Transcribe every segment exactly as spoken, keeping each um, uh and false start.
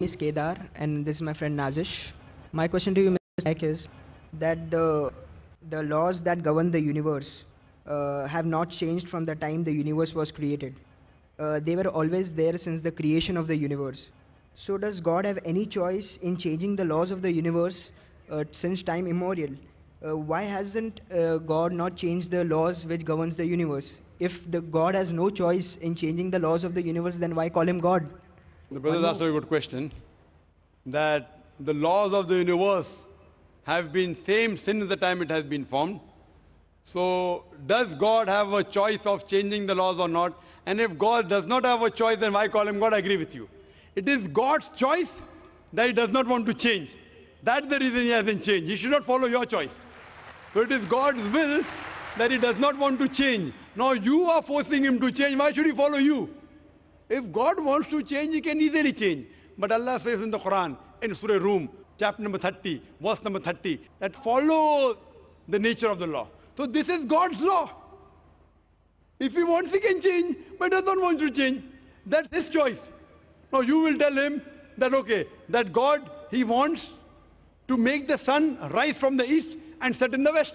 is Kedar and this is my friend Nazish. My question to you, Mister Naik, is that the the laws that govern the universe uh, have not changed from the time the universe was created. Uh, they were always there since the creation of the universe. So does God have any choice in changing the laws of the universe uh, since time immemorial? Uh, why hasn't uh, God not changed the laws which governs the universe? If the God has no choice in changing the laws of the universe, then why call him God? The brother asked a very good question. That the laws of the universe have been same since the time it has been formed. So does God have a choice of changing the laws or not? And if God does not have a choice, then why call him God? I agree with you. It is God's choice that he does not want to change. That's the reason he hasn't changed. He should not follow your choice. So it is God's will that he does not want to change. Now you are forcing him to change. Why should he follow you? If God wants to change, he can easily change. But Allah says in the Quran, in Surah Rum, chapter number thirty, verse number thirty, that follow the nature of the law. So this is God's law. If he wants, he can change, but does not want to change. That's his choice. Now you will tell him that, okay, that God, he wants to make the sun rise from the east and set in the west.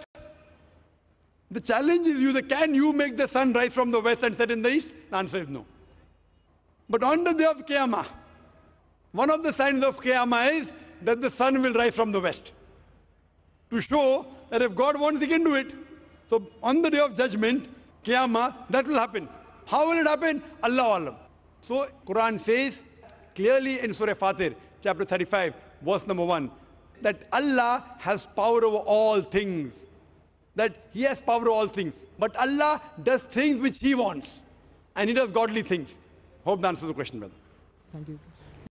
The challenge is you, the, can you make the sun rise from the west and set in the east? The answer is no. But on the day of Qiyamah, one of the signs of Qiyamah is that the sun will rise from the west, to show that if God wants, he can do it. So on the day of judgment, Qiyamah, that will happen. How will it happen? Allahu Alam. So Quran says clearly in Surah Fatir, chapter thirty-five, verse number one, that Allah has power over all things. That he has power over all things. But Allah does things which he wants. And he does godly things. Hope that answers the question, brother. Thank you.